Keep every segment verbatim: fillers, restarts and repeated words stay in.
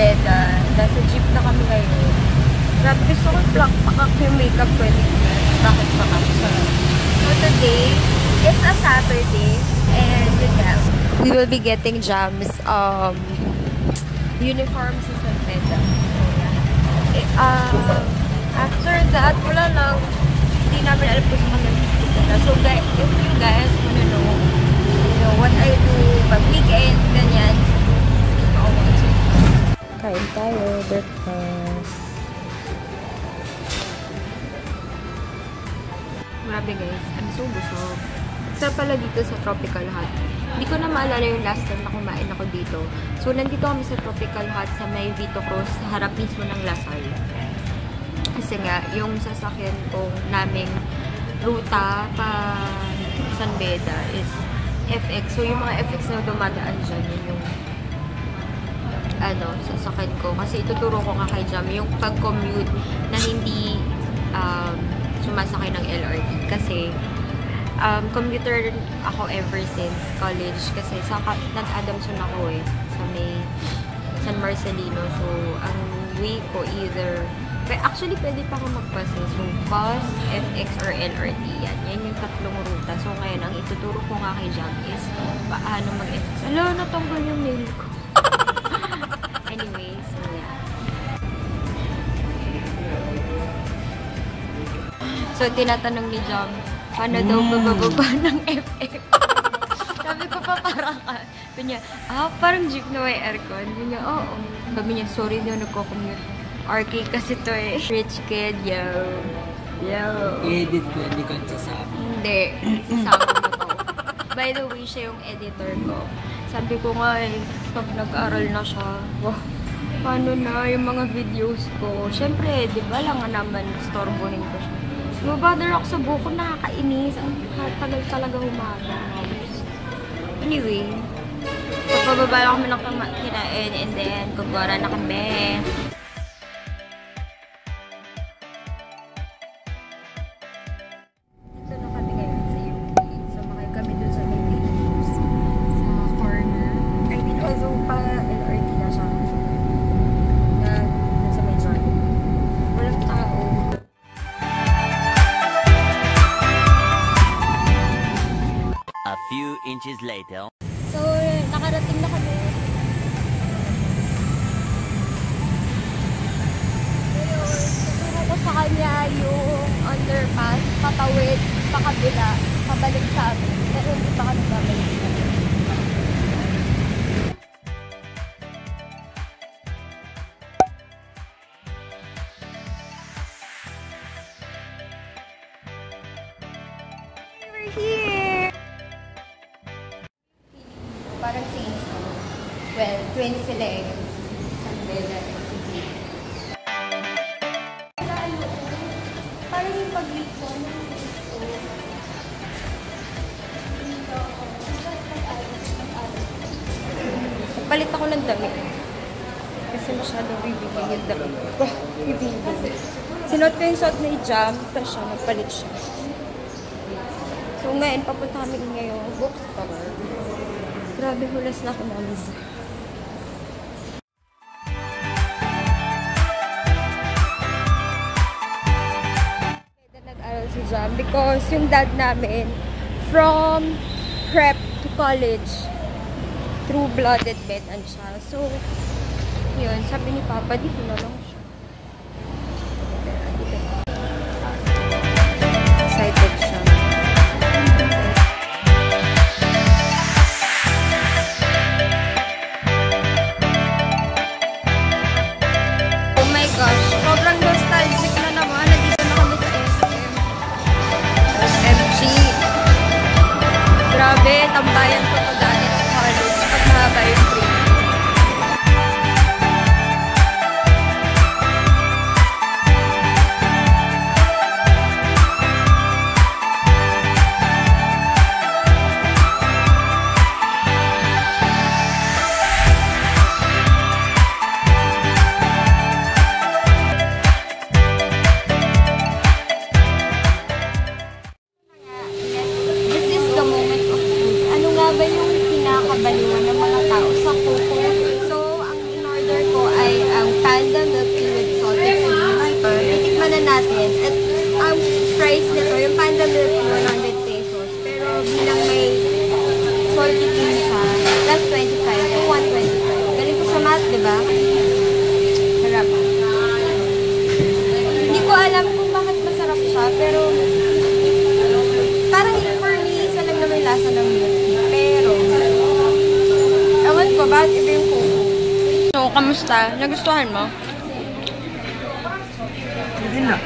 Beda. Nasa jeep na kami ngayon. Grabe, gusto ko black pakak yung makeup twenty minutes. Bakit pakak siya? So today is a Saturday. And yun nga, we will be getting Jam's um, uniforms sa San Beda. So yeah. E, um, after that, wala lang. Hindi namin alam po sa mga nandito na. So guys, if you guys wanna know, you know what I do pag weekend, ganyan. Kain tayo, breakfast. Grabe guys, I'm so busog. Isa pala dito sa Tropical Hot. Hindi ko na maalala yung last time na kumain ako dito. So, nandito kami sa Tropical Hot sa may Vito Cruz, sa harap mismo ng Lasal. Kasi nga, yung sasakyan kong naming ruta pa San Beda is F X. So, yung mga F X na dumadaan dyan, yun yung ano, sasakyan ko. Kasi ituturo ko nga kay Jam yung pag-commute na hindi um, sumasakay ng L R T. Kasi, um, commuter ako ever since college. Kasi sa nag-Adamson ako eh. Sa may San Marcelino. So, ang way ko either, actually, pwede pa ako mag-bus eh. So, bus, F X, or L R T. Yan. Yan yung tatlong ruta. So, ngayon, ang ituturo ko nga kay Jam is paano mag-F X. Alam, natanggal yung mail ko. Anyway, so yeah. So, tinatanong ni Jam, paano mm. daw babababa ng F X? Sabi ko pa parang, ah, niya, ah, parang jeep na may aircon. Sabi niya, oo. Oh, oh. Sabi niya, sorry daw, nagko-commute. R K kasi to eh. Rich kid, yo. Yo. I-edit ko, hindi ko sasabi. Hindi, sasabi mo to. By the way, siya yung editor ko. Sabi ko nga eh, pag nag-aral na siya, wow, paano na yung mga videos ko? Siyempre, di ba lang nga naman, storbohin ko siya. Mabother ako sa buko, nakakainis. Ang tagal talaga umaga. Anyway, pababa lang kami ng kinain and then, gagwara na kami. Ito na kami ngayon sa U P. So, makikita kami dun sa inches later. So, nakarating na kami. Ngayon, tuturo ko sa kanya yung underpass, patawid, pakabila, pabalik sa amin. Pero hindi pa kami babalik sa amin. We're here! Parang twins. Well, twins sila eh. San Beda and si Zee. Parang yung pag-leak ko ng twins ko. Dito ako. Palit ako ng damit. Kasi masyadong bibigyan yung damit. Wah, bibigyan. Sinot ko yung suot na i-jam. Tapos siya, nagpalit siya. So ngayon, papunta kami ngayon. Bookstore. Grabe, hulas na ako mga Lisa. Nag-aral si Jam because yung dad namin, from prep to college, true-blooded veteran siya. So, yun, sabi ni Papa, di na lang siya. Excited siya. Tambayan ko ko dahil sa college pag mahaba yung trip. Yung kinakabaliwan ng mga tao sa kuko. So, ang in-order ko ay random milk tea with salted sweet. Itikman na natin. At ang price nito, yung panda milk tea, one hundred pesos. Pero bilang may salted tea siya, plus twenty-five. So, one twenty-five. Galing ko sa math, di ba? Harap. Hindi ko alam kung bakit masarap siya, pero parang for me, isa lang na may lasa ng milk tea. Pero, awan ko, bakit iba yung cocoa? So, kamusta? Nagustuhan mo? Hindi na.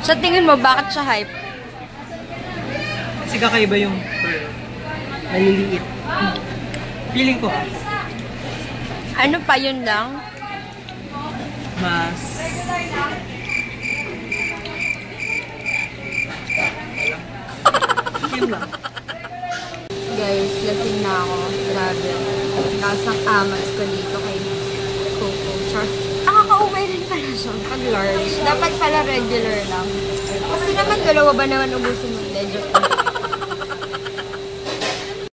Sa tingin mo, bakit siya hype? Kasi kakaiba yung maliliit. Feeling ko. Ano pa yun lang? Mas... yun lang. Guys, lasing na ako. Grabe. Nasang amas ko dito kay Coco. Char. Nakaka-uwi rin pala siya. Pag large. Dapat pala regular lang. Kasi naman dalawa ba naman ubusin mo? Medyo.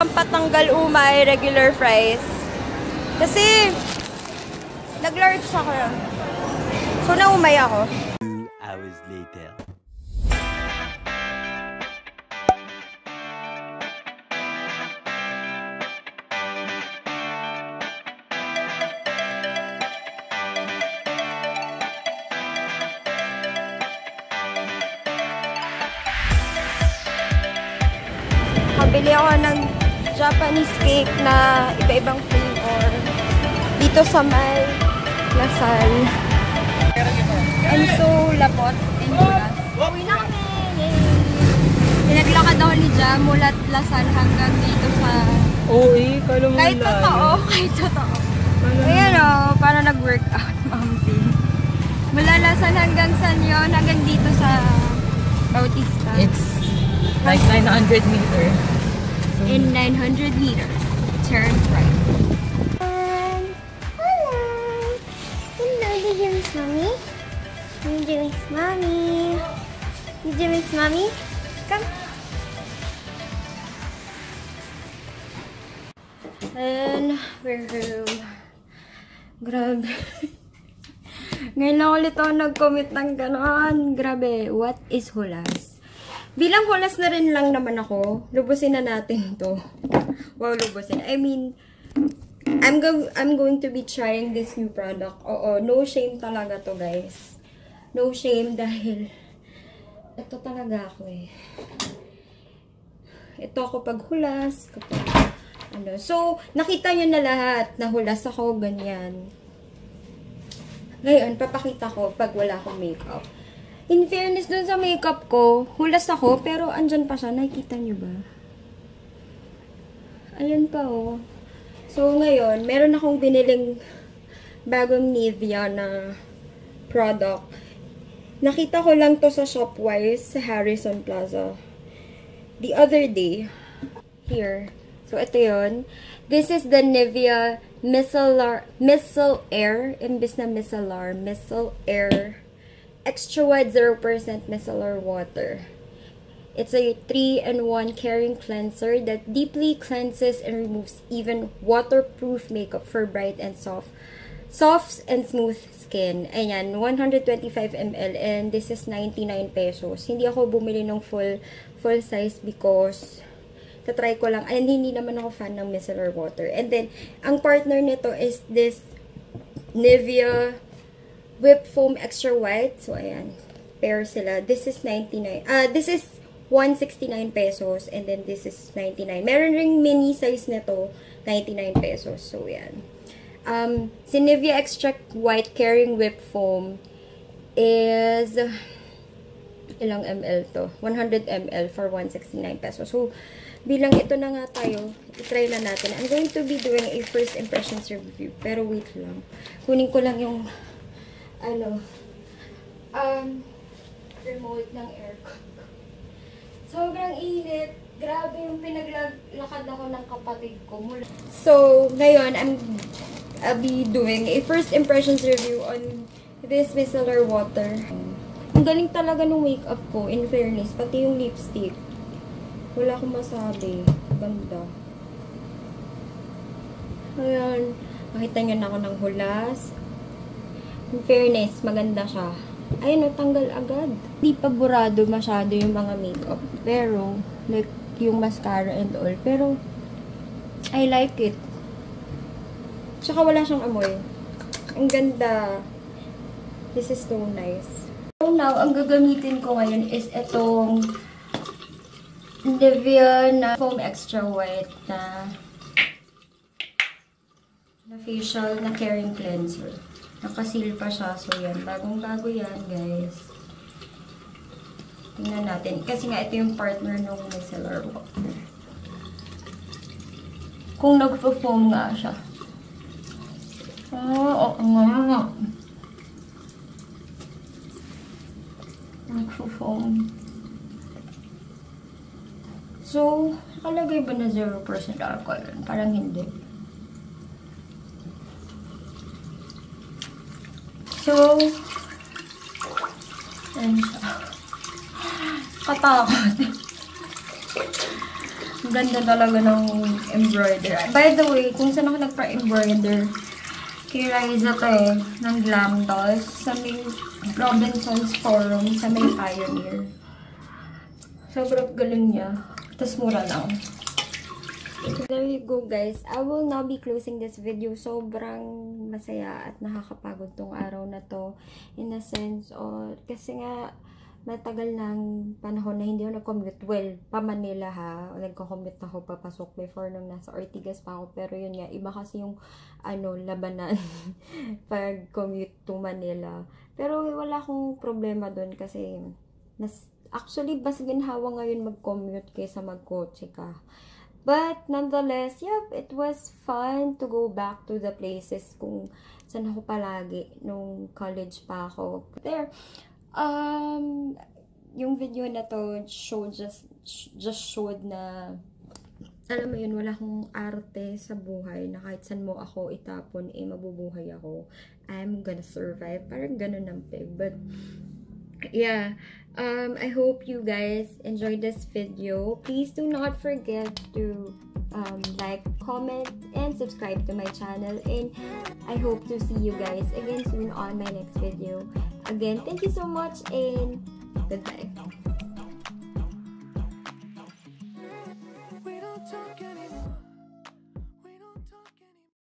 Pampatanggal umay, regular fries. Kasi, nag-large ako lang. So, naumay ako. Two hours later. Bili ako ng Japanese cake na iba-ibang flavor dito sa may Lasal. I'm so lapot and gulas. Uwi na kami! Pinaglakad ako ni Jam mula Lasal hanggang dito sa... Oo eh, kala mo lang. Kahit totoo, kahit totoo. Ayan o, para nag-workout, mamsin. Mula Lasal hanggang San Yon, hanggang dito sa Bautista. It's like nine hundred meters. So, in nine hundred meters, turn right. Um, hello. Hello, did you miss mommy? Did you miss mommy? Did you miss mommy? Come. And we're home. Grabe. Ngayon lang ulit ako nag-commit ng ganon. Grabe, what is hulas? Bilang hulas na rin lang naman ako, lubusin na natin to. Wow, lubusin. I mean, I'm, go I'm going to be trying this new product. Oo, no shame talaga to, guys. No shame dahil ito talaga ako eh. Ito ako pag hulas. Kapag, ano. So, nakita nyo na lahat na hulas ako, ganyan. Ngayon, papakita ko pag wala akong makeup. In fairness dun sa makeup ko, hulas ako, pero andyan pa siya. Nakikita nyo ba? Ayan pa, oh. So, ngayon, meron akong biniling bagong Nivea na product. Nakita ko lang to sa Shopwise, sa Harrison Plaza. The other day, here. So, ito yun. This is the Nivea Micellar, Micellar, imbis na Micellar, Micellar, extra wide zero percent micellar water. It's a three in one carrying cleanser that deeply cleanses and removes even waterproof makeup for bright and soft soft and smooth skin. Ayan, one hundred twenty-five milliliters and this is ninety-nine pesos. Hindi ako bumili ng full full size because tatry ko lang. And hindi naman ako fan ng micellar water. And then, ang partner nito is this Nivea Whip Foam Extra White. So, ayan. Pair sila. This is ninety-nine. Ah, uh, this is one sixty-nine pesos. And then, this is ninety-nine. Meron ring mini size nito, ninety-nine pesos. So, ayan. Um, si Nivea Extra White Carrying Whip Foam is... ilang ml to? one hundred milliliters for one sixty-nine pesos. So, bilang ito na nga tayo, itry na natin. I'm going to be doing a first impressions review. Pero, wait lang. Kunin ko lang yung... ano, um, remote ng aircon ko. Sobrang init. Grabe yung pinaglakad ako ng kapatid ko. So, ngayon, I'm, I'll be doing a first impressions review on this micellar water. Ang galing talaga ng makeup ko, in fairness, pati yung lipstick. Wala akong masabi. Ganda. Ayan. Makita nyo na ako ng hulas. In fairness, maganda siya. Ayun, natanggal agad. Hindi paborado masyado yung mga makeup. Pero, like, yung mascara and all. Pero, I like it. Tsaka wala siyang amoy. Ang ganda. This is so nice. So now, ang gagamitin ko ngayon is itong Nivea na Foam Extra White na, na facial na caring cleanser. Nakaseal pa siya. So, yan. Bagong-bago yan, guys. Tingnan natin. Kasi nga, ito yung partner ng micellar water. Kung nag-foam nga siya. Oo, nga nga. Nag-foam. So, nakalagay ba na zero percent alcohol? Parang hindi. So, ayan siya. Katakot. Ang ganda talaga ng embroider. By the way, kung saan ako nagpa-embroider, kay Raiza ko eh, ng Glamdoss, sa may Robinson's Forum, sa may Pioneer. Sobrang galing niya. Tapos mura lang. So there you go, guys. I will now be closing this video. Sobrang masaya at nakakapagod tong araw na to. In a sense, or, kasi nga, matagal ng panahon na hindi ako nag-commute. Well, pa Manila ha. Nagko-commute ako papasok before nung nasa Ortigas pa ako. Pero yun nga, iba kasi yung ano, labanan pag commute to Manila. Pero wala akong problema dun kasi mas, actually, mas ginhawa ngayon mag-commute kaysa mag-kotse ka. But, nonetheless, yep, it was fun to go back to the places kung saan ako palagi nung college pa ako. There, um, yung video na to showed just, just showed na, alam mo yun, wala akong arte sa buhay na kahit saan mo ako itapon, eh, mabubuhay ako. I'm gonna survive. Parang ganun ang peg. But, yeah, Um, I hope you guys enjoyed this video. Please do not forget to um, like, comment, and subscribe to my channel. And I hope to see you guys again soon on my next video. Again, thank you so much and goodbye.